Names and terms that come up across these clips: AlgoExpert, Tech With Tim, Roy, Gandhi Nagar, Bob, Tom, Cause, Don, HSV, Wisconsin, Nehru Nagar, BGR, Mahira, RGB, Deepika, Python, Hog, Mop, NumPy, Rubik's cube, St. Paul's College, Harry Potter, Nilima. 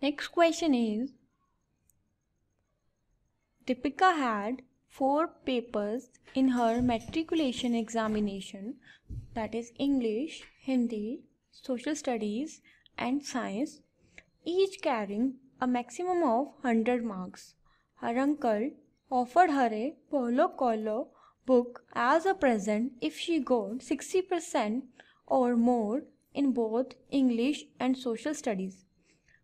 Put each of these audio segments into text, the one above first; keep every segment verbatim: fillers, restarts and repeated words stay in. Next question is, Deepika had four papers in her matriculation examination, that is English, Hindi, Social Studies and Science, each carrying a maximum of one hundred marks. Her uncle offered her a Polo Collo book as a present if she got sixty percent or more in both English and Social Studies,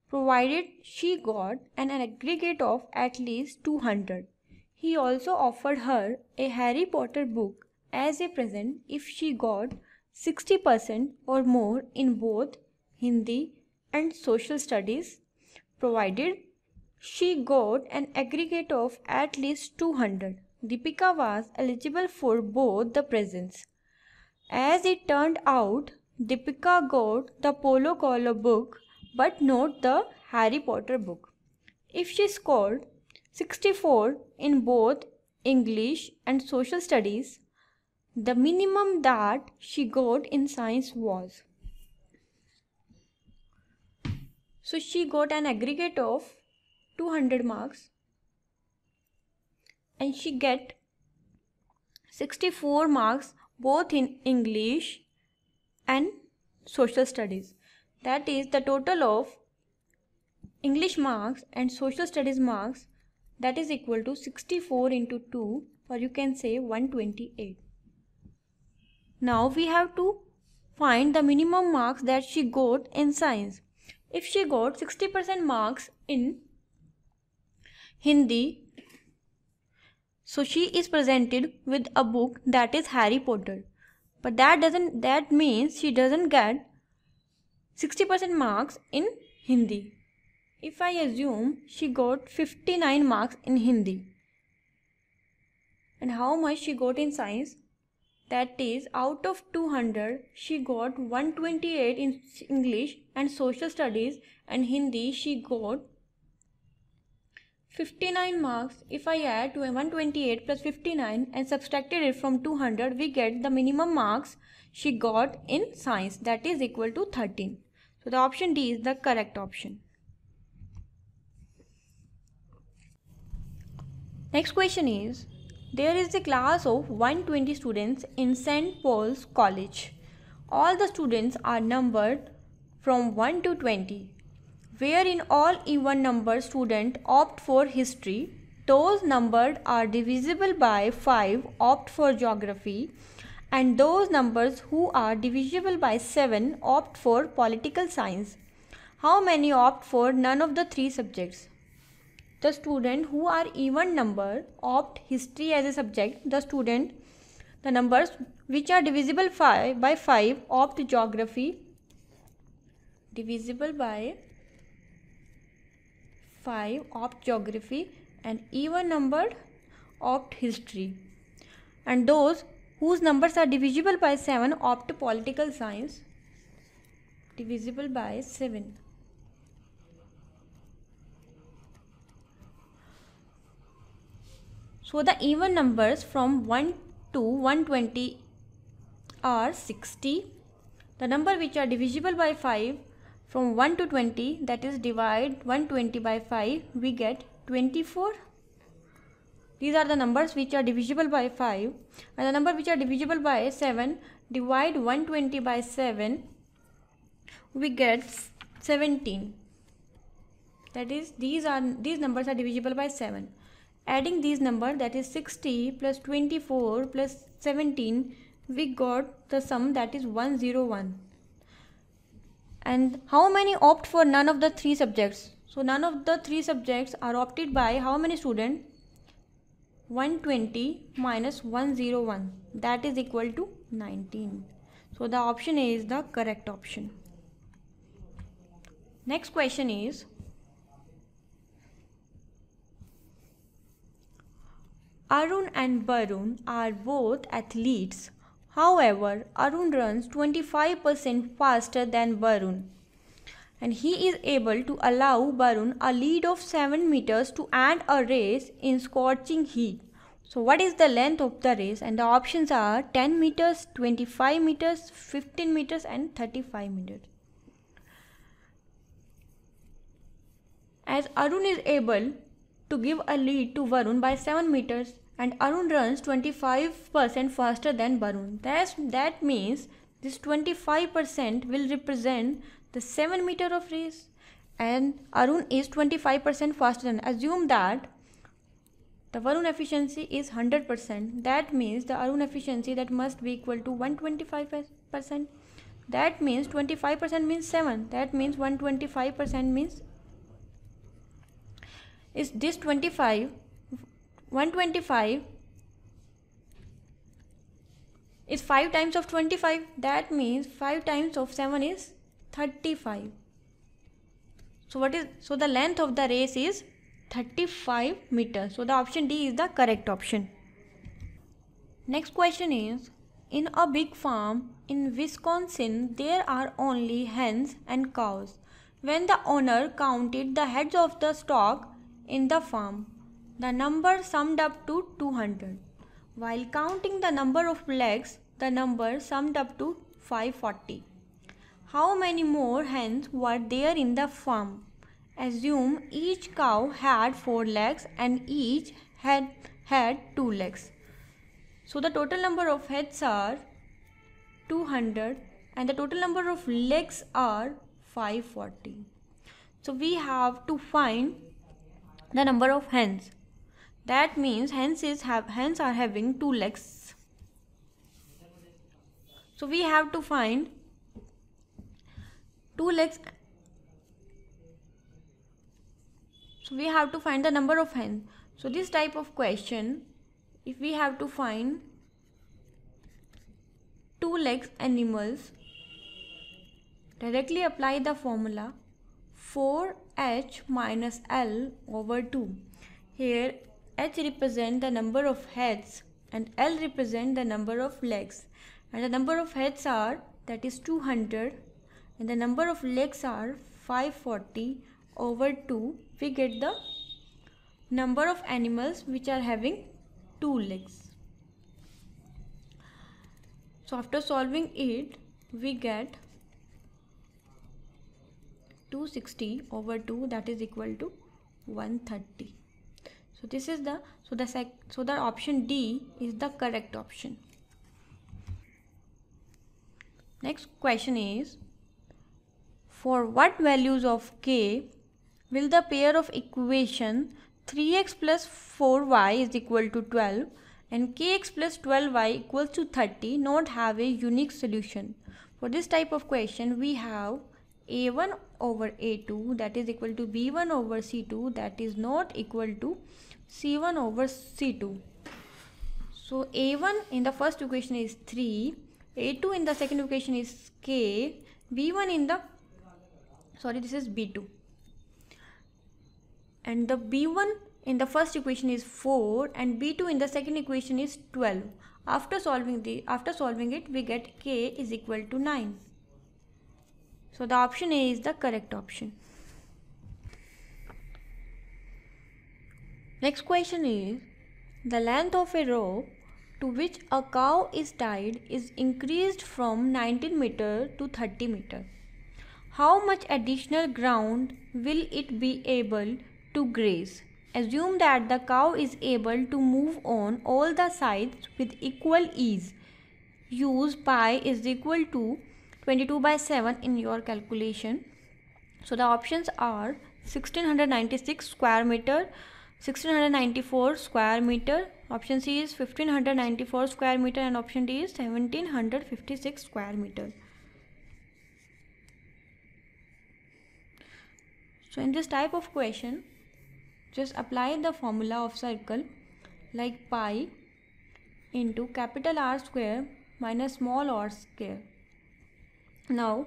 provided she got an aggregate of at least two hundred. He also offered her a Harry Potter book as a present if she got sixty percent or more in both Hindi and Social Studies, provided she got an aggregate of at least two hundred. Deepika was eligible for both the presents. As it turned out, Deepika got the Polo Collo book but not the Harry Potter book. If she scored sixty-four in both English and Social Studies, the minimum that she got in Science was. So she got an aggregate of two hundred marks and she get sixty-four marks both in English and Social Studies. That is the total of English marks and Social Studies marks, that is equal to sixty-four into two, or you can say one hundred twenty-eight. Now we have to find the minimum marks that she got in Science. If she got sixty percent marks in Hindi, so she is presented with a book that is Harry Potter. But that doesn't, that means she doesn't get sixty percent marks in Hindi. If I assume she got fifty-nine marks in Hindi, and how much she got in Science? That is, out of two hundred, she got one hundred twenty-eight in English and Social Studies, and Hindi she got fifty-nine marks. If I add to one hundred twenty-eight plus fifty-nine and subtracted it from two hundred, we get the minimum marks she got in Science, that is equal to thirteen. So the option D is the correct option. Next question is, there is a class of one hundred twenty students in Saint Paul's College. All the students are numbered from one to twenty. Wherein all even number students opt for history, those numbered are divisible by five opt for geography, and those numbers who are divisible by seven opt for political science. How many opt for none of the three subjects? The student who are even number opt history as a subject. The student, the numbers which are divisible by five opt geography, divisible by five opt geography, and even numbered opt history. And those whose numbers are divisible by seven opt political science, divisible by seven. So the even numbers from one to one hundred twenty are sixty. The number which are divisible by five from one to twenty, that is divide one hundred twenty by five, we get twenty-four. These are the numbers which are divisible by five, and the number which are divisible by seven, divide one hundred twenty by seven, we get seventeen. That is, these are these numbers are divisible by seven. Adding these numbers, that is sixty plus twenty-four plus seventeen, we got the sum, that is one hundred one. And how many opt for none of the three subjects? So none of the three subjects are opted by how many students? one hundred twenty minus one hundred one. That is equal to nineteen. So the option A is the correct option. Next question is, Arun and Varun are both athletes. However, Arun runs twenty-five percent faster than Varun, and he is able to allow Varun a lead of seven meters to end a race in scorching heat. So what is the length of the race? And the options are ten meters, twenty-five meters, fifteen meters and thirty-five meters. as Arun is able to give a lead to Varun by seven meters and Arun runs twenty-five percent faster than Varun. That's, that means this twenty-five percent will represent the seven meter of race and Arun is twenty-five percent faster than. Assume that the Varun efficiency is one hundred percent. That means the Arun efficiency that must be equal to one hundred twenty-five percent. That means twenty-five percent means seven. That means one hundred twenty-five percent means is this twenty-five, one hundred twenty-five is five times of twenty-five. That means five times of seven is thirty-five. So what is, so the length of the race is thirty-five meters. So the option D is the correct option. Next question is, in a big farm in Wisconsin, there are only hens and cows. When the owner counted the heads of the stock in the farm, the number summed up to two hundred. While counting the number of legs, the number summed up to five hundred forty. How many more hens were there in the farm? Assume each cow had four legs and each head had two legs. So the total number of heads are two hundred and the total number of legs are five hundred forty. So we have to find the number of hens. That means hens is have hens are having two legs. So we have to find two legs. So we have to find the number of hens. So this type of question, if we have to find two legs animals, directly apply the formula four H minus L over two. Here H represents the number of heads and L represents the number of legs. And the number of heads are, that is two hundred, and the number of legs are five hundred forty. Over two, we get the number of animals which are having two legs. So after solving it, we get two hundred sixty over two, that is equal to one hundred thirty. So this is the so the sec, so the option D is the correct option. Next question is, for what values of K will the pair of equation three x plus four y is equal to twelve and k x plus twelve y equals to thirty not have a unique solution? For this type of question, we have a one over a two, that is equal to b one over c two, that is not equal to c one over c two. So a one in the first equation is three, a two in the second equation is k, b one in the, sorry, this is b two. And the b one in the first equation is four and b two in the second equation is twelve. After solving the after solving it, we get k is equal to nine. So the option A is the correct option. Next question is, the length of a rope to which a cow is tied is increased from nineteen meters to thirty meters. How much additional ground will it be able to graze? Assume that the cow is able to move on all the sides with equal ease. Use pi is equal to twenty-two by seven in your calculation. So the options are sixteen ninety-six square meter, sixteen ninety-four square meter, option C is fifteen ninety-four square meter, and option D is seventeen fifty-six square meter. So in this type of question, just apply the formula of circle like pi into capital R square minus small r square. Now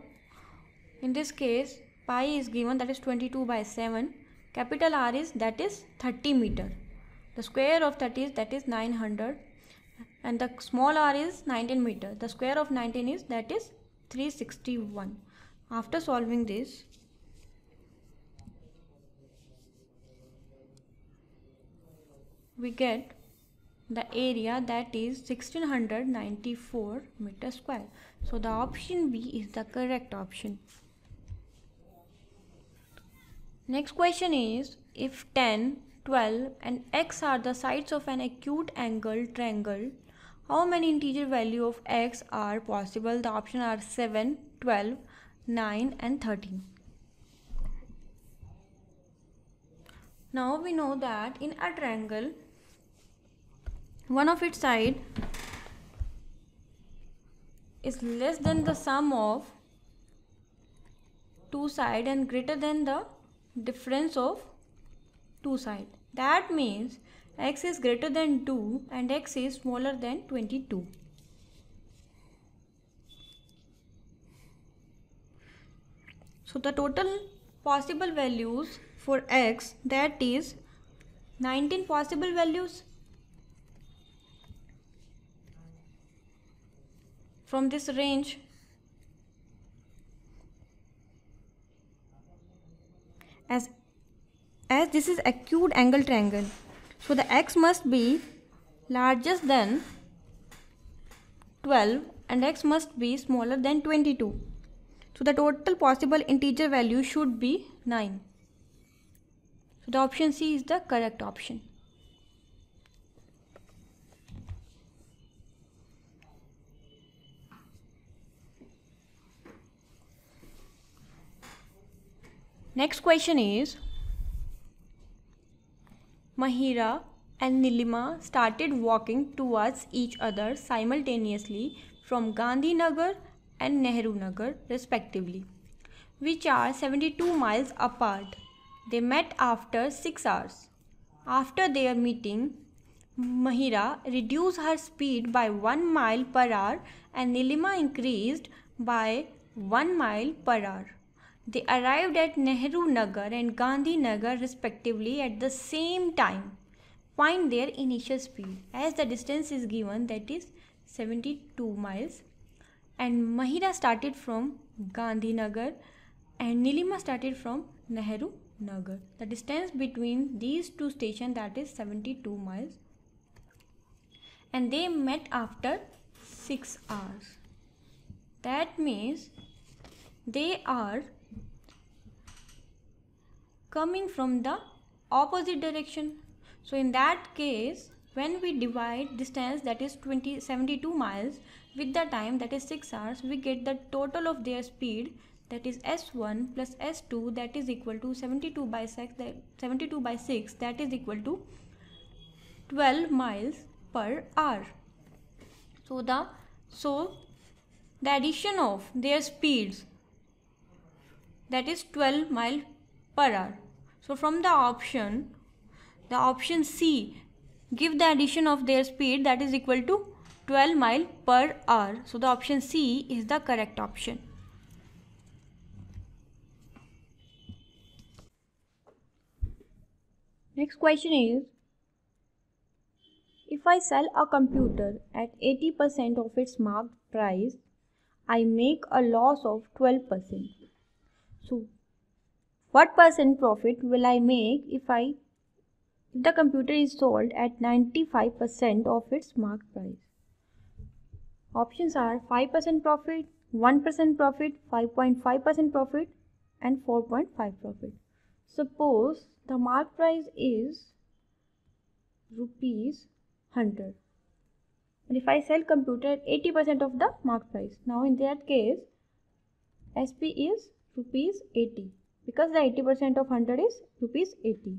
in this case pi is given, that is twenty-two by seven, capital R is, that is thirty meter, the square of thirty is, that is nine hundred, and the small r is nineteen meter, the square of nineteen is, that is three hundred sixty-one. After solving this, we get the area, that is sixteen ninety-four meter square. So the option B is the correct option. Next question is, if ten, twelve and x are the sides of an acute angle triangle, how many integer value of x are possible? The options are seven, twelve, nine and thirteen. Now we know that in a triangle, one of its side is less than the sum of two sides and greater than the difference of two sides. That means x is greater than two and x is smaller than twenty-two. So the total possible values for x, that is nineteen possible values from this range, as as this is acute angle triangle. So the x must be largest than twelve and x must be smaller than twenty-two. So the total possible integer value should be nine. So the option C is the correct option. Next question is, Mahira and Nilima started walking towards each other simultaneously from Gandhi Nagar and Nehru Nagar respectively, which are seventy-two miles apart. They met after six hours. After their meeting, Mahira reduced her speed by one mile per hour and Nilima increased by one mile per hour. They arrived at Nehru Nagar and Gandhi Nagar respectively at the same time. Find their initial speed, as the distance is given, that is seventy-two miles. And Mahira started from Gandhi Nagar and Nilima started from Nehru Nagar. The distance between these two stations, that is seventy-two miles. And they met after six hours. That means they are coming from the opposite direction. So in that case, when we divide distance, that is twenty, seventy-two miles with the time, that is six hours, we get the total of their speed, that is S one plus S two, that is equal to seventy-two by six, that is equal to twelve miles per hour. So the, so the addition of their speeds, that is twelve miles per hour. So from the option, the option C, give the addition of their speed, that is equal to twelve miles per hour. So the option C is the correct option. Next question is, if I sell a computer at eighty percent of its marked price, I make a loss of twelve percent. So what percent profit will I make if I if the computer is sold at ninety-five percent of its marked price? Options are five percent profit, one percent profit, five point five percent profit and four point five profit. Suppose the marked price is rupees one hundred. And if I sell computer at eighty percent of the marked price, now in that case S P is rupees eighty. Because the eighty percent of one hundred is rupees eighty.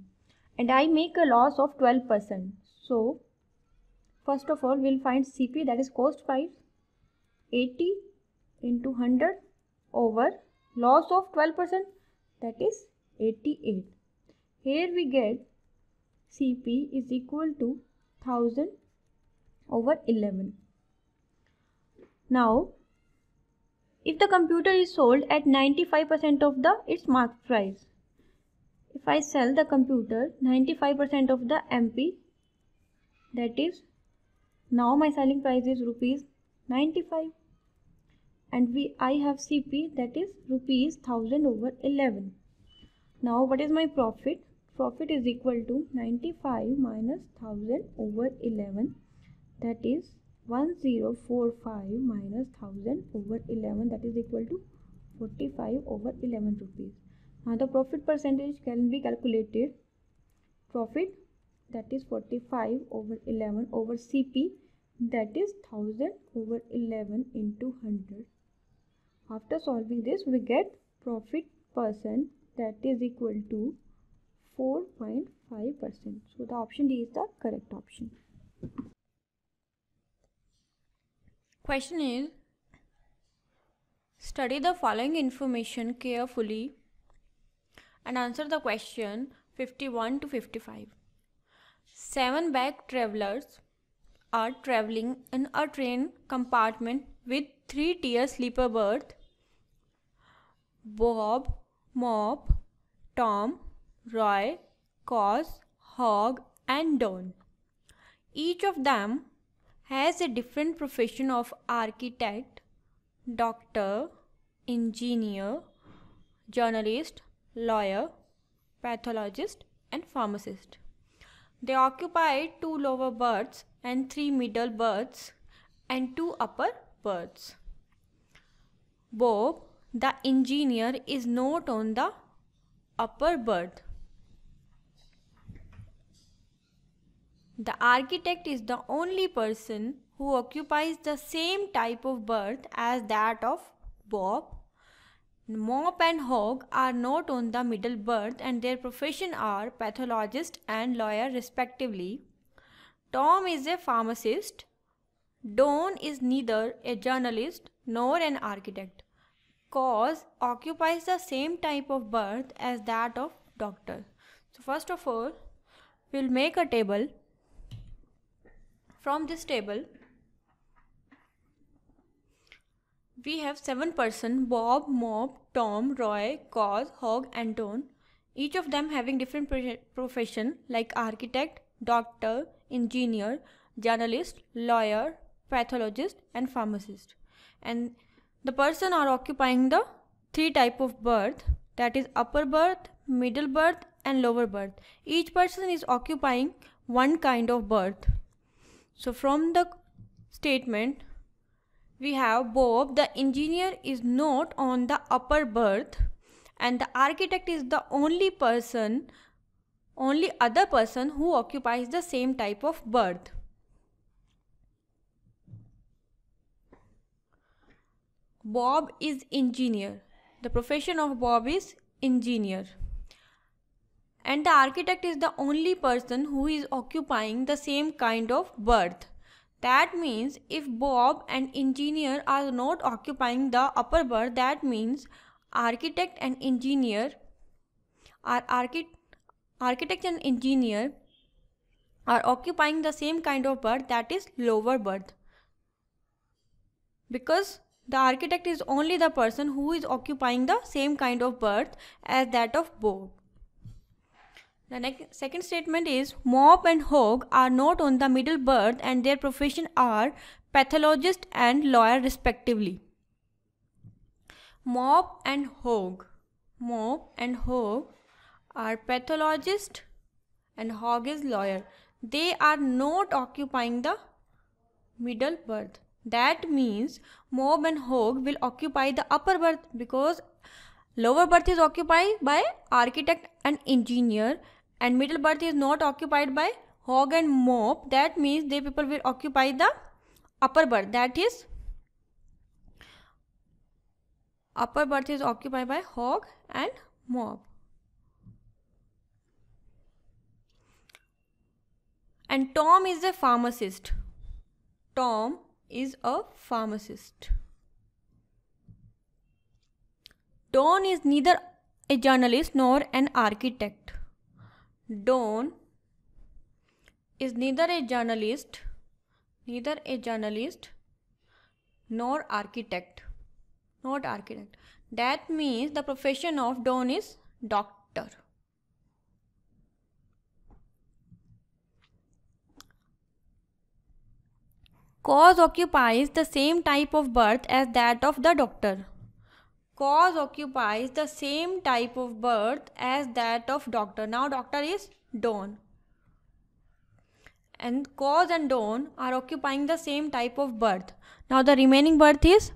And I make a loss of twelve percent. So, first of all, we will find C P, that is cost price. eighty into one hundred over loss of twelve percent, that is eighty-eight. Here we get C P is equal to one thousand over eleven. Now, if the computer is sold at ninety-five percent of the its market price, if I sell the computer ninety-five percent of the M P, that is, now my selling price is rupees ninety-five and we I have C P, that is rupees one thousand over eleven. Now what is my profit? Profit is equal to ninety-five minus one thousand over eleven, that is one thousand forty-five minus one thousand over eleven, that is equal to forty-five over eleven rupees. Uh, the profit percentage can be calculated. Profit, that is forty-five over eleven over C P, that is one thousand over eleven into one hundred. After solving this, we get profit percent, that is equal to four point five percent. So the option D is the correct option. Question is, study the following information carefully and answer the question fifty-one to fifty-five. Seven back travelers are traveling in a train compartment with three-tier sleeper berth. Bob, Mop, Tom, Roy, Cause, Hog and Don. Each of them has a different profession of architect, doctor, engineer, journalist, lawyer, pathologist and pharmacist. They occupy two lower berths and three middle berths and two upper berths. Bob, the engineer, is not on the upper berth. The architect is the only person who occupies the same type of berth as that of Bob. Mop and Hog are not on the middle berth and their profession are pathologist and lawyer respectively. Tom is a pharmacist. Don is neither a journalist nor an architect. Cause occupies the same type of berth as that of doctor. So first of all, we'll make a table. From this table, we have seven persons: Bob, Mop, Tom, Roy, Cause, Hog and Don. Each of them having different profession like architect, doctor, engineer, journalist, lawyer, pathologist and pharmacist. And the person are occupying the three type of berth, that is upper berth, middle berth and lower berth. Each person is occupying one kind of berth. So from the statement, we have Bob, the engineer, is not on the upper berth and the architect is the only person, only other person who occupies the same type of berth. Bob is engineer. The profession of Bob is engineer. And the architect is the only person who is occupying the same kind of berth. That means if Bob and engineer are not occupying the upper berth, that means architect and engineer are architect architect and engineer are occupying the same kind of berth, that is lower berth. Because the architect is only the person who is occupying the same kind of berth as that of Bob. The next, second statement is Mop and Hog are not on the middle berth and their profession are pathologist and lawyer respectively. Mop and Hog. Mop and Hog are pathologist and Hog is lawyer. They are not occupying the middle berth. That means Mop and Hog will occupy the upper berth because lower berth is occupied by architect and engineer and middle berth is not occupied by Hog and Mop. That means they people will occupy the upper berth. That is, upper berth is occupied by Hog and Mop. And Tom is a pharmacist. Tom is a pharmacist. Don is neither a journalist nor an architect. Don is neither a journalist, neither a journalist nor architect, not architect. That means the profession of Don is doctor. Cause occupies the same type of berth as that of the doctor. Cause occupies the same type of berth as that of doctor. Now doctor is Don. And Cause and Don are occupying the same type of berth. Now the remaining berth is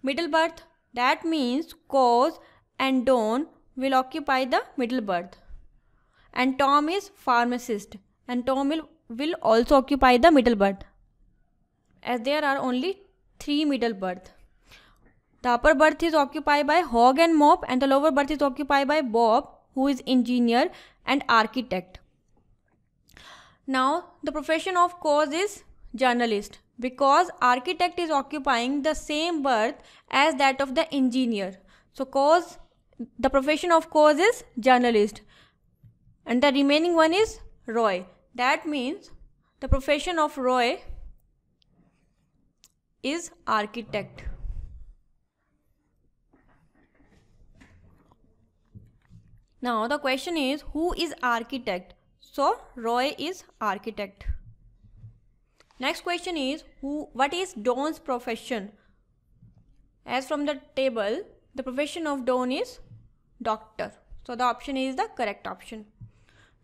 middle berth. That means Cause and Don will occupy the middle berth. And Tom is pharmacist, and Tom will, will also occupy the middle berth, as there are only three middle berths. The upper berth is occupied by Hog and Mop, and the lower berth is occupied by Bob, who is engineer and architect. Now, the profession of Cause is journalist, because architect is occupying the same berth as that of the engineer. So, Cause, the profession of Cause is journalist, and the remaining one is Roy. That means the profession of Roy is architect. Now the question is, who is architect? So Roy is architect. Next question is, who? What is Don's profession? As from the table, the profession of Don is doctor. So the option is the correct option.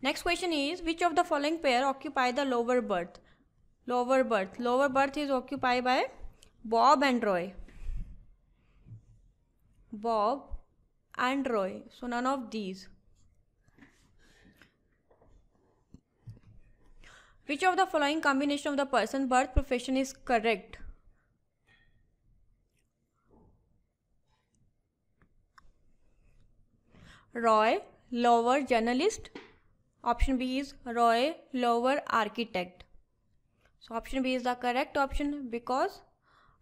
Next question is, which of the following pair occupy the lower berth? Lower berth. Lower berth is occupied by Bob and Roy. Bob and Roy. So none of these. Which of the following combination of the person, birth, profession is correct? Roy, lower journalist. Option B is Roy, lower architect. So option B is the correct option, because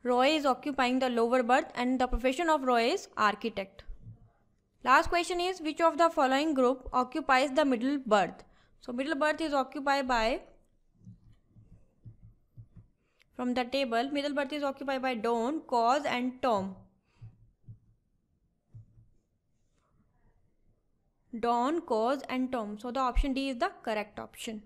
Roy is occupying the lower berth and the profession of Roy is architect. Last question is, which of the following group occupies the middle berth? So middle berth is occupied by, from the table, middle berth is occupied by Don, Cause and Tom. Don, Cause and Tom. So the option D is the correct option.